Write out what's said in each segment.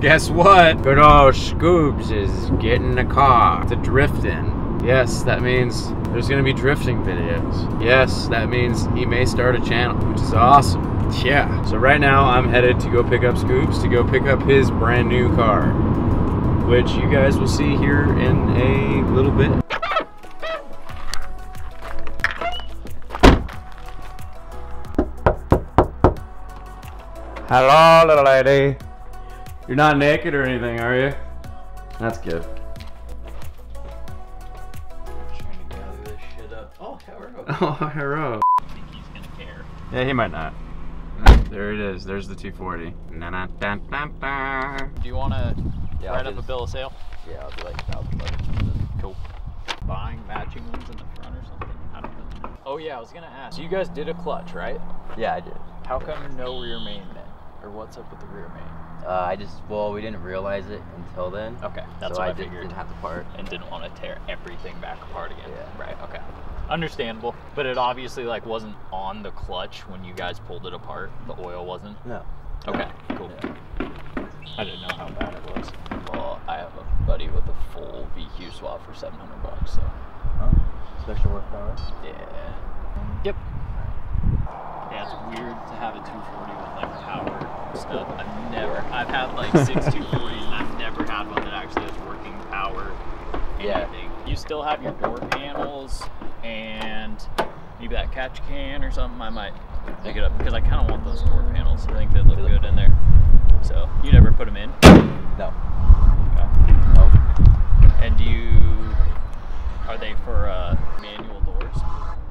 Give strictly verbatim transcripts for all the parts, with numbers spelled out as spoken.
guess what? Good old Scoobs is getting a car to drift in. Yes, that means there's gonna be drifting videos. Yes, that means he may start a channel, which is awesome. Yeah. So right now I'm headed to go pick up Scoobs, to go pick up his brand new car, which you guys will see here in a little bit. Hello, little lady. You're not naked or anything, are you? That's good. I'm trying to gather this shit up. Oh, Hero. Oh, Hero. I think he's gonna care. Yeah, he might not. There it is. There's the two forty. Na -na -da -da -da. Do you want to yeah, write I'll up just, a bill of sale? Yeah, I'll do like a thousand bucks. Cool. Buying matching ones in the front or something. I don't know. Oh yeah, I was gonna ask. So you guys did a clutch, right? Yeah, I did. How come no rear main then? Or what's up with the rear main? Uh, I just, well, we didn't realize it until then. Okay, that's so what I, I figured. Did, didn't have to part. And didn't want to tear everything back apart again. Yeah. Right, okay. Understandable. But it obviously like wasn't on the clutch when you guys pulled it apart. The oil wasn't? No. Okay, no. Cool. Yeah. I didn't know how bad it was. Well, I have a buddy with a full V Q swap for seven hundred bucks, so. Huh? Special horsepower? Yeah. Yep. Yeah, it's weird to have a two forty with like power stuff. I've never, I've had like six two forties and I've never had one that actually has working power. Anything. Yeah. You still have your door panels and maybe that catch can or something. I might pick it up because I kind of want those door panels. I think they look good in there. So you never put them in? No. Okay. Oh. And do you, are they for uh, manual doors?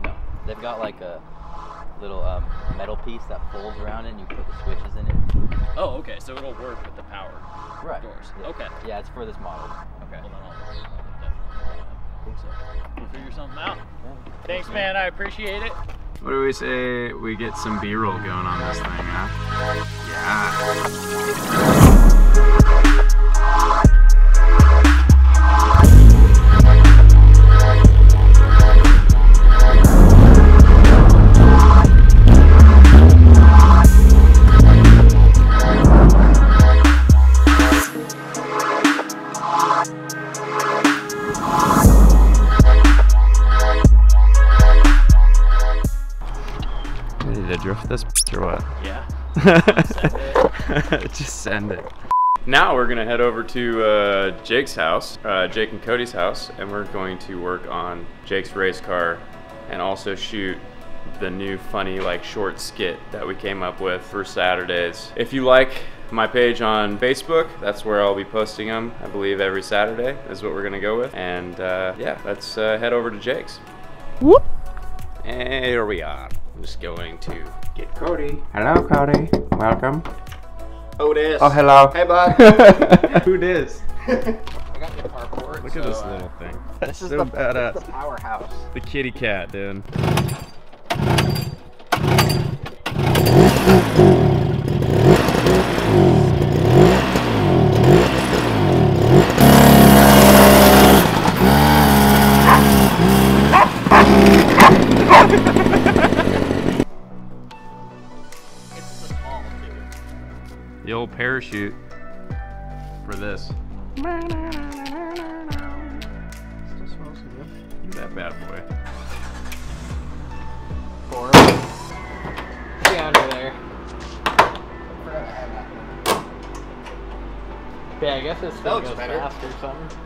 No. They've got like a little um, metal piece that folds around it and you put the switches in it. Oh, okay, so it'll work with the power right. doors. Yeah. Okay. Yeah, it's for this model. Okay. Well, then I'll think so. We'll figure something out. Yeah. Thanks, man. I appreciate it. What do we say we get some B-roll going on this thing, huh? Yeah. Drift this or what? Yeah. Send Just send it. Now we're gonna head over to uh, Jake's house, uh, Jake and Cody's house, and we're going to work on Jake's race car and also shoot the new funny like short skit that we came up with for Saturdays. If you like my page on Facebook, that's where I'll be posting them. I believe every Saturday is what we're gonna go with. And uh, yeah, let's uh, head over to Jake's. Whoop. And here we are. I'm just going to get Cody. Hello, Cody. Welcome. Oh, this. Oh, hello. Hey, bud. Who this? I got the carport. Look so, at this little uh, thing. This That's is so the, badass. This is the powerhouse. The kitty cat, dude. The old parachute for this. Still smells good. Look at that bad boy. Four. Get under there. Yeah, I guess this thing goes fast or something.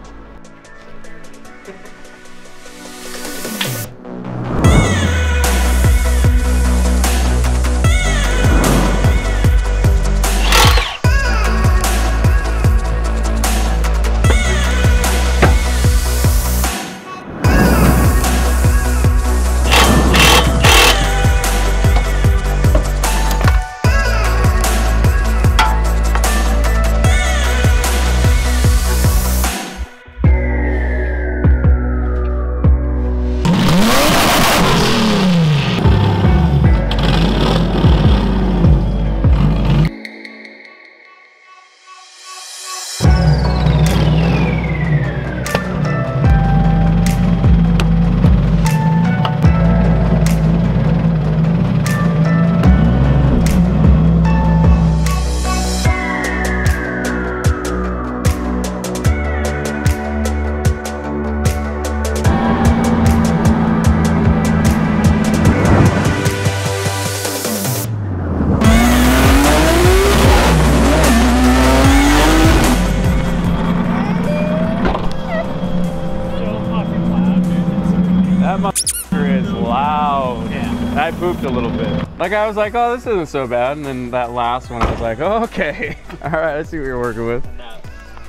pooped a little bit. Like I was like, oh, this isn't so bad. And then that last one, I was like, oh, okay. All right, I see what you're working with.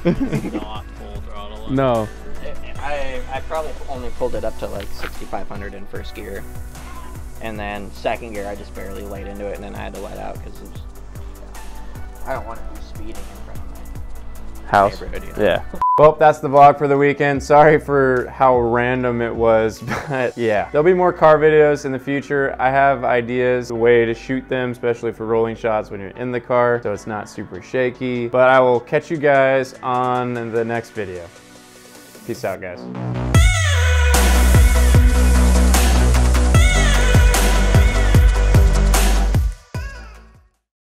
And not full throttle. No. I, I probably only pulled it up to like sixty-five hundred in first gear. And then second gear, I just barely laid into it, and then I had to let out because I don't want to be speeding in front of my house. Neighborhood, you know? Yeah. Well, that's the vlog for the weekend. Sorry for how random it was, but yeah. There'll be more car videos in the future. I have ideas, a way to shoot them, especially for rolling shots when you're in the car, so it's not super shaky. But I will catch you guys on the next video. Peace out, guys.